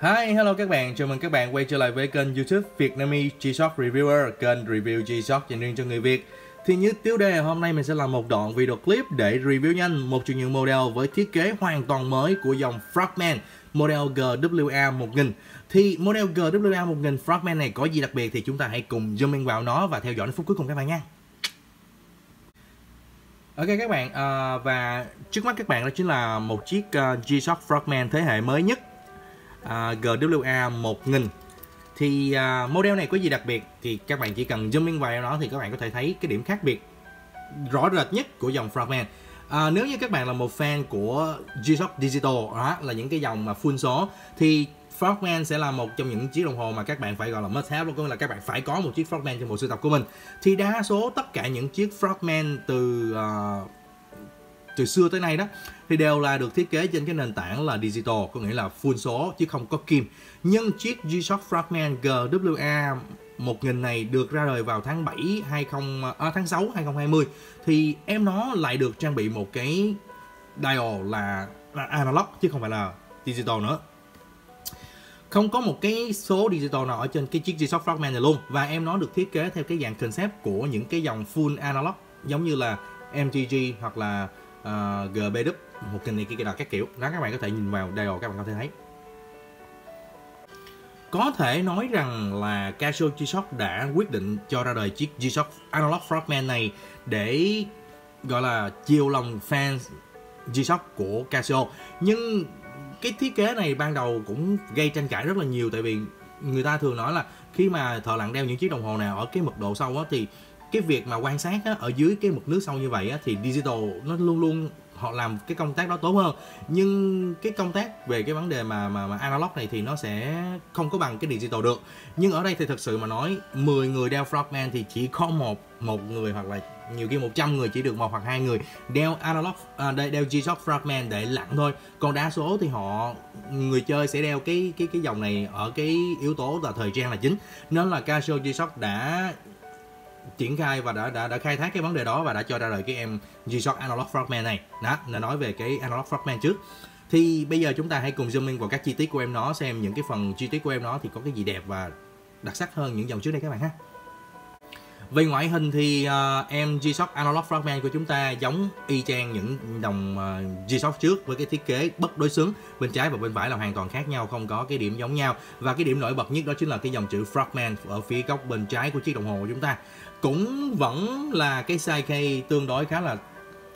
Hi, hello các bạn, chào mừng các bạn quay trở lại với kênh YouTube Vietnamese G-Shock Reviewer, kênh review G-Shock dành riêng cho người Việt. Thì như tiêu đề, hôm nay mình sẽ làm một đoạn video clip để review nhanh một trong những model với thiết kế hoàn toàn mới của dòng Frogman, model GWA1000. Thì model GWA1000 Frogman này có gì đặc biệt thì chúng ta hãy cùng zoom in vào nó và theo dõi đến phút cuối cùng các bạn nha. Ok các bạn, và trước mắt các bạn đó chính là một chiếc G-Shock Frogman thế hệ mới nhất, GWA1000. Thì model này có gì đặc biệt thì các bạn chỉ cần zoom in vào nó thì các bạn có thể thấy cái điểm khác biệt rõ rệt nhất của dòng Frogman. Nếu như các bạn là một fan của G-Shock Digital, đó là những cái dòng mà full số, thì Frogman sẽ là một trong những chiếc đồng hồ mà các bạn phải gọi là must have luôn, có nghĩa là các bạn phải có một chiếc Frogman trong bộ sưu tập của mình. Thì đa số tất cả những chiếc Frogman từ xưa tới nay đó thì đều là được thiết kế trên cái nền tảng là digital, có nghĩa là full số chứ không có kim. Nhưng chiếc G-Shock Frogman GWA1000 này được ra đời vào tháng 6 2020 thì em nó lại được trang bị một cái dial là analog chứ không phải là digital nữa. Không có một cái số digital nào ở trên cái chiếc G-Shock Frogman này luôn, và em nó được thiết kế theo cái dạng concept của những cái dòng full analog giống như là MTG hoặc là GBW, một cái này kia là các kiểu đó, các bạn có thể nhìn vào dial các bạn có thể thấy. Có thể nói rằng là Casio G-Shock đã quyết định cho ra đời chiếc G-Shock Analog Frogman này để gọi là chiều lòng fans G-Shock của Casio. Nhưng cái thiết kế này ban đầu cũng gây tranh cãi rất là nhiều, tại vì người ta thường nói là khi mà thợ lặn đeo những chiếc đồng hồ nào ở cái mật độ sâu á thì cái việc mà quan sát á, ở dưới cái mực nước sâu như vậy á, thì digital nó luôn luôn họ làm cái công tác đó tốt hơn, nhưng cái công tác về cái vấn đề mà analog này thì nó sẽ không có bằng cái digital được. Nhưng ở đây thì thật sự mà nói 10 người đeo Frogman thì chỉ có một người, hoặc là nhiều khi 100 người chỉ được một hoặc hai người đeo analog, đeo G-Shock Frogman để lặn thôi. Còn đa số thì người chơi sẽ đeo cái dòng này ở cái yếu tố là thời trang là chính, nên là Casio G-Shock đã triển khai và đã khai thác cái vấn đề đó và đã cho ra đời cái em G-Shock Analog Frogman này. Đó, là nói về cái Analog Frogman trước. Thì bây giờ chúng ta hãy cùng zoom in vào các chi tiết của em nó, xem những cái phần chi tiết của em nó thì có cái gì đẹp và đặc sắc hơn những dòng trước đây các bạn ha. Về ngoại hình thì em G-Shock Analog Frogman của chúng ta giống y chang những đồng G-Shock trước, với cái thiết kế bất đối xứng, bên trái và bên phải là hoàn toàn khác nhau, không có cái điểm giống nhau. Và cái điểm nổi bật nhất đó chính là cái dòng chữ Frogman ở phía góc bên trái của chiếc đồng hồ của chúng ta. Cũng vẫn là cái size key tương đối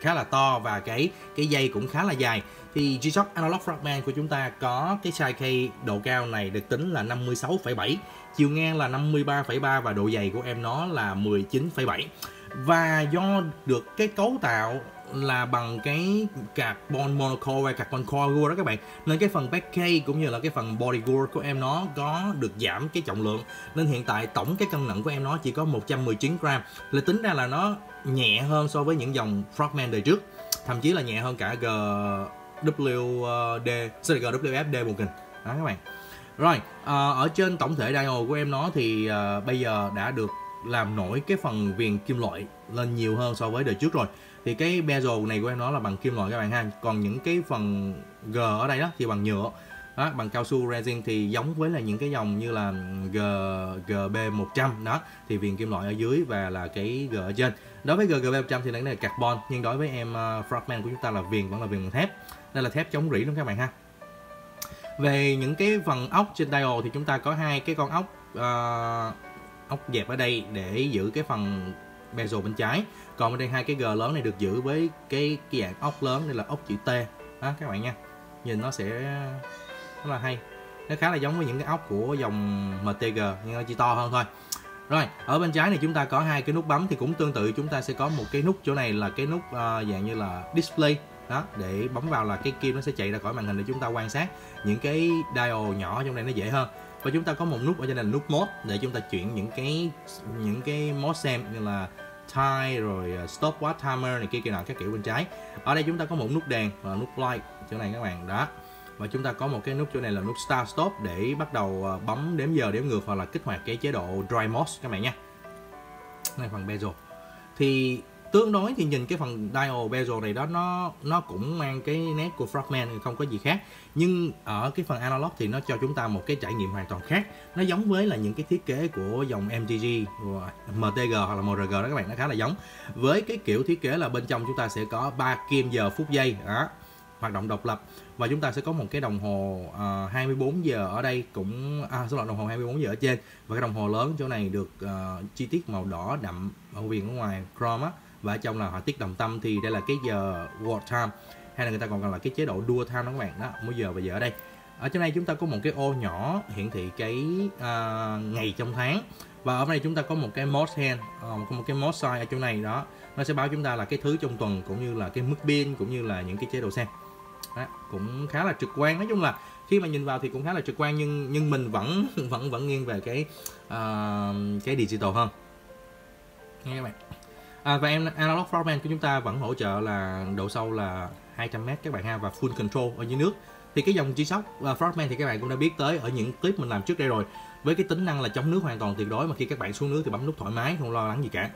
khá là to và cái dây cũng khá là dài. Thì G-Shock Analog Frogman của chúng ta có cái size key độ cao này được tính là 56,7, chiều ngang là 53,3 và độ dày của em nó là 19,7. Và do được cái cấu tạo là bằng cái carbon monocore và carbon core đó các bạn, nên cái phần back key cũng như là cái phần body core của em nó có được giảm cái trọng lượng, nên hiện tại tổng cái cân nặng của em nó chỉ có 119 gram, là tính ra là nó nhẹ hơn so với những dòng Frogman đời trước, thậm chí là nhẹ hơn cả GWFD1000 đó các bạn. Rồi, ở trên tổng thể dial của em nó thì bây giờ đã được làm nổi cái phần viền kim loại lên nhiều hơn so với đời trước rồi. Thì cái bezel này của em nó là bằng kim loại các bạn ha. Còn những cái phần G ở đây đó thì bằng nhựa. Đó, bằng cao su resin, thì giống với là những cái dòng như là GB100 đó, thì viền kim loại ở dưới và là cái G ở trên. Đối với GB100 thì là carbon, nhưng đối với em Frogman của chúng ta là viền vẫn là viền bằng thép. Đây là thép chống rỉ luôn các bạn ha. Về những cái phần ốc trên dial thì chúng ta có hai cái con ốc ốc dẹp ở đây để giữ cái phần bezel bên trái, còn bên đây hai cái G lớn này được giữ với cái dạng ốc lớn, đây là ốc chữ T đó các bạn nha. Nhìn nó sẽ rất là hay, nó khá là giống với những cái ốc của dòng MTG nhưng nó chỉ to hơn thôi. Rồi, ở bên trái này chúng ta có hai cái nút bấm, thì cũng tương tự chúng ta sẽ có một cái nút chỗ này là cái nút dạng như là display đó, để bấm vào là cái kim nó sẽ chạy ra khỏi màn hình để chúng ta quan sát những cái dial nhỏ trong này nó dễ hơn. Và chúng ta có một nút ở trên này là nút mode để chúng ta chuyển những cái mode xem như là time rồi stopwatch timer này kia các kiểu bên trái. Ở đây chúng ta có một nút đèn và nút light chỗ này các bạn đó. Và chúng ta có một cái nút chỗ này là nút start stop để bắt đầu bấm đếm giờ đếm ngược hoặc là kích hoạt cái chế độ dry mode các bạn nha. Đây phần bezel. Thì Tương đối thì nhìn cái phần dial bezel này đó, nó cũng mang cái nét của Frogman thì không có gì khác, nhưng ở cái phần analog thì nó cho chúng ta một cái trải nghiệm hoàn toàn khác. Nó giống với là những cái thiết kế của dòng MTG, MTG hoặc là MRG đó các bạn, nó khá là giống với cái kiểu thiết kế là bên trong chúng ta sẽ có 3 kim giờ phút giây đó, hoạt động độc lập, và chúng ta sẽ có một cái đồng hồ 24 giờ ở đây cũng số lượng đồng hồ 24 giờ ở trên, và cái đồng hồ lớn chỗ này được chi tiết màu đỏ đậm ở viền ở ngoài chrome á, và ở trong là họa tiết đồng tâm thì đây là cái giờ world time, hay là người ta còn gọi là cái chế độ dual time đó các bạn đó, mỗi giờ và giờ ở đây. Ở trên này chúng ta có một cái ô nhỏ hiển thị cái ngày trong tháng, và ở đây chúng ta có một cái mode hand, một cái mode size ở chỗ này đó, nó sẽ báo chúng ta là cái thứ trong tuần cũng như là cái mức pin cũng như là những cái chế độ xem. Đó, cũng khá là trực quan, nói chung là khi mà nhìn vào thì cũng khá là trực quan, nhưng mình vẫn nghiêng về cái digital hơn nghe các bạn. Và analog Frogman của chúng ta vẫn hỗ trợ là độ sâu là 200m các bạn ha, và full control ở dưới nước. Thì cái dòng G-Shock Frogman thì các bạn cũng đã biết tới ở những clip mình làm trước đây rồi, với cái tính năng là chống nước hoàn toàn tuyệt đối, mà khi các bạn xuống nước thì bấm nút thoải mái, không lo lắng gì cả.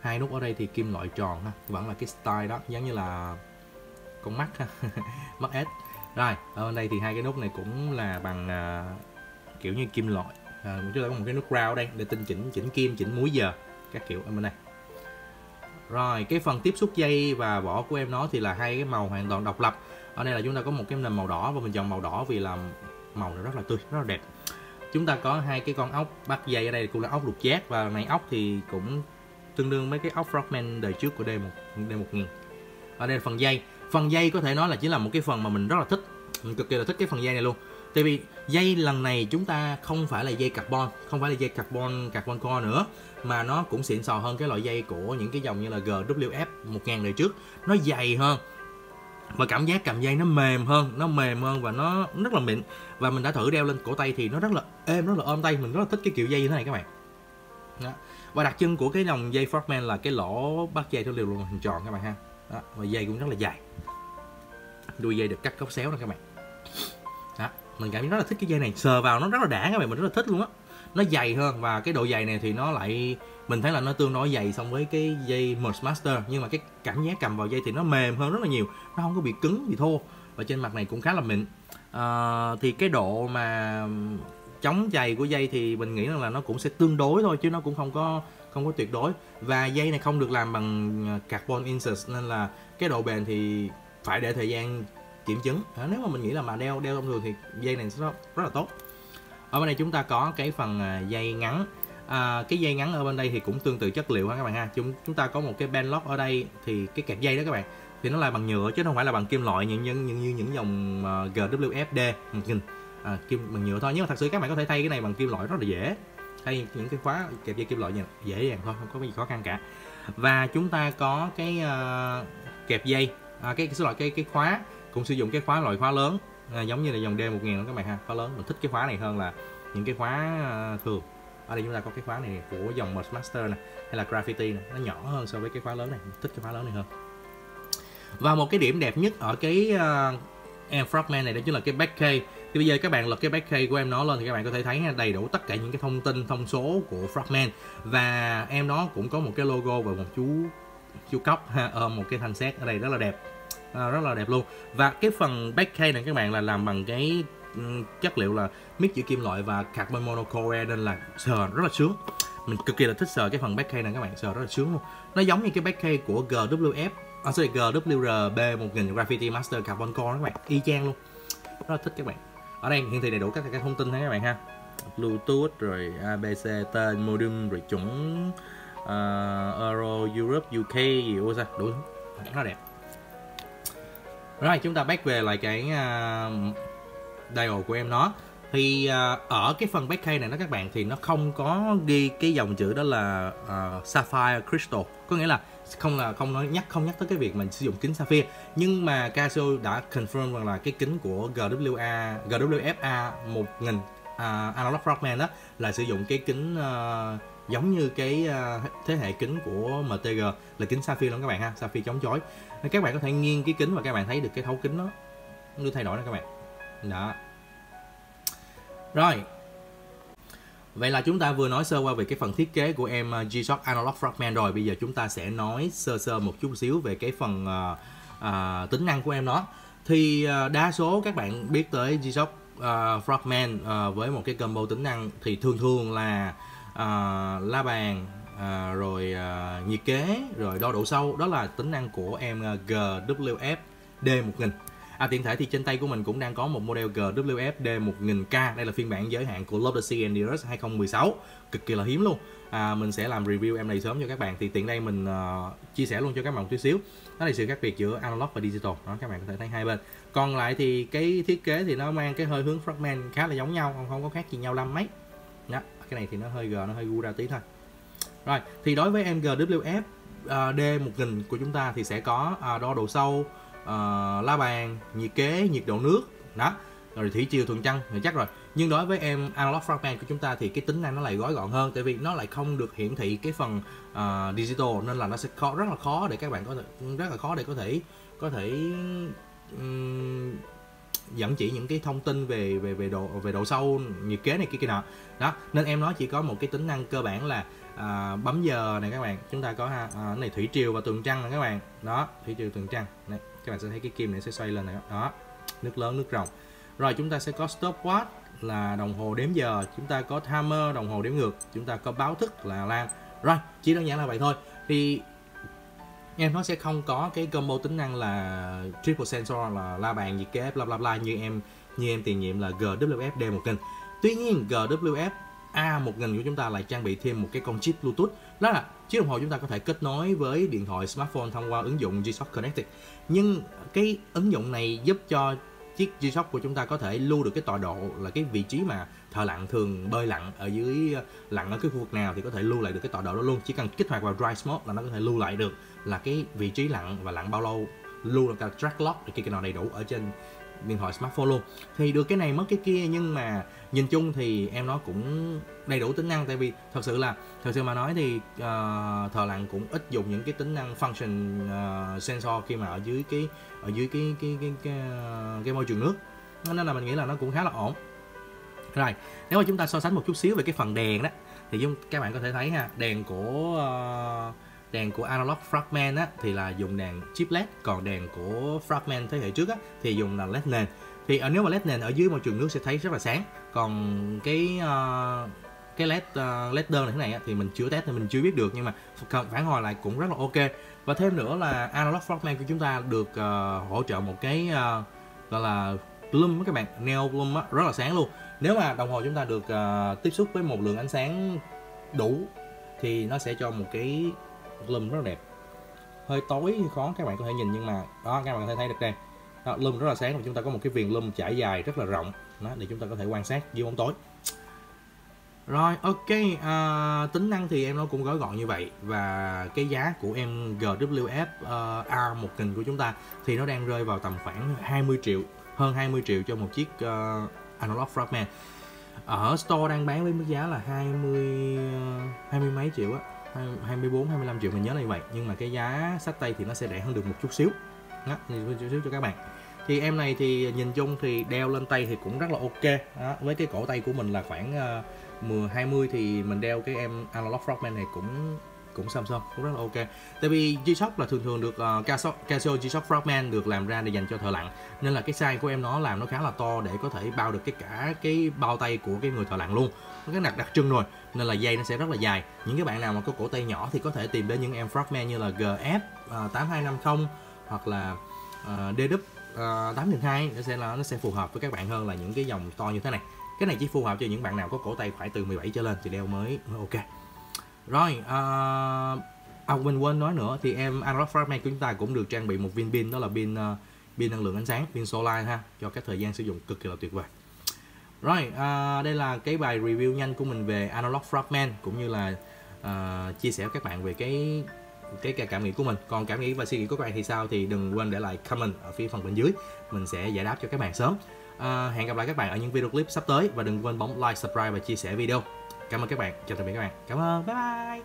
Hai nút ở đây thì kim loại tròn ha, vẫn là cái style đó, giống như là con mắt ha, mắt S. Rồi, ở đây thì hai cái nút này cũng là bằng kiểu như kim loại. Trước đây có một cái nút round ở đây để tinh chỉnh kim, chỉnh múi giờ các kiểu ở bên đây. Rồi, cái phần tiếp xúc dây và vỏ của em nó thì là hai cái màu hoàn toàn độc lập. Ở đây là chúng ta có một cái nền màu đỏ, và mình chọn màu đỏ vì là màu nó rất là tươi, rất là đẹp. Chúng ta có hai cái con ốc bắt dây ở đây cũng là ốc lục giác, và này ốc thì cũng tương đương với cái ốc Frogman đời trước của D1000. Ở đây là phần dây. Phần dây có thể nói là chỉ là một cái phần mà mình rất là thích, mình cực kỳ là thích cái phần dây này luôn. Tại vì dây lần này chúng ta không phải là dây carbon, không phải là dây carbon core nữa, mà nó cũng xịn sò hơn cái loại dây của những cái dòng như là GWF-A1000 đời trước. Nó dày hơn và cảm giác cầm dây nó mềm hơn, và nó rất là mịn. Và mình đã thử đeo lên cổ tay thì nó rất là êm, rất là ôm tay, mình rất là thích cái kiểu dây như thế này các bạn. Đó. Và đặc trưng của cái dòng dây Frogman là cái lỗ bắt dây theo liều luôn hình tròn các bạn ha. Đó. Và dây cũng rất là dài, đuôi dây được cắt cốc xéo nè các bạn. Đó. Mình cảm thấy rất là thích cái dây này, sờ vào nó rất là đã các bạn, mình rất là thích luôn á. Nó dày hơn, và cái độ dày này thì nó lại mình thấy là nó tương đối dày so với cái dây Merge Master, nhưng mà cái cảm giác cầm vào dây thì nó mềm hơn rất là nhiều, nó không có bị cứng bị thô, và trên mặt này cũng khá là mịn. Thì cái độ mà chống chày của dây thì mình nghĩ rằng là nó cũng sẽ tương đối thôi, chứ nó cũng không có tuyệt đối. Và dây này không được làm bằng carbon insert, nên là cái độ bền thì phải để thời gian kiểm chứng. Nếu mà mình nghĩ là mà đeo thông thường thì dây này sẽ rất là tốt. Ở bên đây chúng ta có cái phần dây ngắn. Cái dây ngắn ở bên đây thì cũng tương tự chất liệu ha các bạn ha. Chúng ta có một cái band lock ở đây, thì cái kẹp dây đó các bạn thì nó là bằng nhựa chứ không phải là bằng kim loại như những dòng GWFD kim bằng nhựa thôi. Nhưng mà thật sự các bạn có thể thay cái này bằng kim loại rất là dễ, thay những cái khóa kẹp dây kim loại dễ dàng thôi, không có gì khó khăn cả. Và chúng ta có cái kẹp dây, cái khóa cũng sử dụng cái loại khóa lớn, giống như là dòng D1000 các bạn ha, khóa lớn. Mình thích cái khóa này hơn là những cái khóa thường. Ở đây chúng ta có cái khóa này của dòng Merge Master này, hay là Graffiti này, nó nhỏ hơn so với cái khóa lớn này, mình thích cái khóa lớn này hơn. Và một cái điểm đẹp nhất ở cái em Frogman này đó chính là cái back case. Thì bây giờ các bạn lật cái back case của em nó lên thì các bạn có thể thấy đầy đủ tất cả những cái thông tin, thông số của Frogman. Và em nó cũng có một cái logo và một chú cóc ha, một cái thanh sét ở đây rất là đẹp. Rất là đẹp luôn. Và cái phần back case này các bạn là làm bằng cái chất liệu là mix giữa kim loại và carbon monocore, nên là sờ rất là sướng. Mình cực kỳ là thích sờ cái phần back case này các bạn, sờ rất là sướng luôn. Nó giống như cái back case của GWRB1000 Graffiti Master Carbon Core các bạn, y chang luôn. Rất là thích các bạn. Ở đây hiển thị đầy đủ các thông tin này các bạn ha. Bluetooth rồi ABC, tên, modem rồi chuẩn Euro, Europe, UK gì đó sao, đủ rất là đẹp. Rồi chúng ta back về lại cái dial của em nó. Thì ở cái phần back case này đó các bạn thì nó không có ghi cái dòng chữ đó là sapphire crystal, có nghĩa là không nhắc tới cái việc mình sử dụng kính sapphire. Nhưng mà Casio đã confirm rằng là cái kính của GWF-A1000 analog Frogman đó là sử dụng cái kính giống như cái thế hệ kính của MTG là kính sapphire luôn các bạn ha, sapphire chống chói. Các bạn có thể nghiêng cái kính và các bạn thấy được cái thấu kính nó được thay đổi đó các bạn. Đó. Rồi. Vậy là chúng ta vừa nói sơ qua về cái phần thiết kế của em G-Shock Analog Frogman rồi. Bây giờ chúng ta sẽ nói sơ một chút xíu về cái phần tính năng của em nó. Thì đa số các bạn biết tới G-Shock Frogman với một cái combo tính năng thì thường thường là la bàn, rồi nhiệt kế, rồi đo độ sâu. Đó là tính năng của em GWF-D1000. Tiện thể thì trên tay của mình cũng đang có một model GWF-D1000K. Đây là phiên bản giới hạn của Lotus C&D 2016, cực kỳ là hiếm luôn. Mình sẽ làm review em này sớm cho các bạn. Thì tiện đây mình chia sẻ luôn cho các bạn một tí xíu. Đó là sự khác biệt giữa analog và digital. Đó, các bạn có thể thấy hai bên. Còn lại thì cái thiết kế thì nó mang cái hơi hướng Frogman khá là giống nhau, không có khác gì nhau lắm mấy. Đó, cái này thì nó hơi nó hơi gu ra tí thôi. Rồi, thì đối với em GWF-D1000 của chúng ta thì sẽ có đo độ sâu, la bàn, nhiệt kế, nhiệt độ nước đó, rồi thủy triều, thuần trăng thì chắc rồi. Nhưng đối với em Analog Frogman của chúng ta thì cái tính năng nó lại gói gọn hơn, tại vì nó lại không được hiển thị cái phần digital, nên là nó sẽ rất là khó để các bạn có thể dẫn chỉ những cái thông tin về độ sâu, nhiệt kế này kia nọ đó. Nên em nó chỉ có một cái tính năng cơ bản là bấm giờ này các bạn, chúng ta có cái này thủy triều và tường trăng này các bạn. Đó, thủy triều, tường trăng này, các bạn sẽ thấy cái kim này sẽ xoay lên này đó, nước lớn, nước rồng. Rồi chúng ta sẽ có stopwatch là đồng hồ đếm giờ, chúng ta có timer đồng hồ đếm ngược, chúng ta có báo thức là alarm. Rồi, chỉ đơn giản là vậy thôi. Thì em nó sẽ không có cái combo tính năng là triple sensor là la bàn, nhiệt kế, bla bla bla như em tiền nhiệm là GWF-D1000. Tuy nhiên GWF-A1000 của chúng ta lại trang bị thêm một cái con chip Bluetooth. Đó là chiếc đồng hồ chúng ta có thể kết nối với điện thoại smartphone thông qua ứng dụng G-Shock Connected. Nhưng cái ứng dụng này giúp cho chiếc G-Shock của chúng ta có thể lưu được cái tọa độ, là cái vị trí mà thợ lặn thường bơi lặn ở dưới, lặn ở cái khu vực nào thì có thể lưu lại được cái tọa độ đó luôn. Chỉ cần kích hoạt vào Drive Mode là nó có thể lưu lại được là cái vị trí lặn và lặn bao lâu, lưu được cả track log thì cái nào đầy đủ ở trên điện thoại smartphone luôn. Thì được cái này mất cái kia, nhưng mà nhìn chung thì em nó cũng đầy đủ tính năng. Tại vì thật sự mà nói thì thợ lặn cũng ít dùng những cái tính năng function sensor khi mà ở dưới cái môi trường nước, nên là mình nghĩ là nó cũng khá là ổn. Rồi, nếu mà chúng ta so sánh một chút xíu về cái phần đèn đó thì các bạn có thể thấy ha, đèn của Analog Frogman á, thì là dùng đèn chip LED, còn đèn của Frogman thế hệ trước á, thì dùng là LED nền. Thì nếu mà LED nền ở dưới môi trường nước sẽ thấy rất là sáng, còn cái LED đơn này thế này á, thì mình chưa test nên mình chưa biết được, nhưng mà phản hồi lại cũng rất là ok. Và thêm nữa là Analog Frogman của chúng ta được hỗ trợ một cái gọi là plum các bạn, neo plum á, rất là sáng luôn. Nếu mà đồng hồ chúng ta được tiếp xúc với một lượng ánh sáng đủ thì nó sẽ cho một cái lùm rất là đẹp, hơi tối khó các bạn có thể nhìn, nhưng mà đó các bạn có thể thấy được đây. Đó, lùm rất là sáng và chúng ta có một cái viền lùm trải dài rất là rộng đó, để chúng ta có thể quan sát dưới bóng tối. Rồi, ok, tính năng thì em nó cũng gói gọn như vậy. Và cái giá của em GWF-A1000 của chúng ta thì nó đang rơi vào tầm khoảng 20 triệu, hơn 20 triệu cho một chiếc Analog Frogman. Ở store đang bán với mức giá là 20 mấy triệu á, 24-25 triệu mình nhớ là như vậy, nhưng mà cái giá sách tay thì nó sẽ rẻ hơn được một chút xíu. Đó, cho các bạn. Thì em này thì nhìn chung thì đeo lên tay thì cũng rất là ok. Đó, với cái cổ tay của mình là khoảng 10-20 thì mình đeo cái em Analog Frogman này cũng xăm cũng rất là ok. Tại vì G-Shock là thường thường được Casio G-Shock Frogman được làm ra để dành cho thợ lặn, nên là cái size của em nó làm nó khá là to để có thể bao được cả cái bao tay của cái người thợ lặn luôn. Cái đặc trưng rồi, nên là dây nó sẽ rất là dài. Những cái bạn nào mà có cổ tay nhỏ thì có thể tìm đến những em Frogman như là GF-8250 hoặc là DW-8002, nó sẽ phù hợp với các bạn hơn là những cái dòng to như thế này. Cái này chỉ phù hợp cho những bạn nào có cổ tay phải từ 17 trở lên thì đeo mới ok. Rồi, mình quên nói nữa thì em Analog Frogman của chúng ta cũng được trang bị một viên pin, đó là pin năng lượng ánh sáng, pin solar ha, cho các thời gian sử dụng cực kỳ là tuyệt vời. Rồi, đây là cái bài review nhanh của mình về Analog Frogman, cũng như là chia sẻ với các bạn về cái cảm nghĩ của mình. Còn cảm nghĩ và suy nghĩ của các bạn thì sao thì đừng quên để lại comment ở phía phần bên dưới, mình sẽ giải đáp cho các bạn sớm. Hẹn gặp lại các bạn ở những video clip sắp tới, và đừng quên bấm like, subscribe và chia sẻ video. Cảm ơn các bạn, chào tạm biệt các bạn. Cảm ơn, bye bye.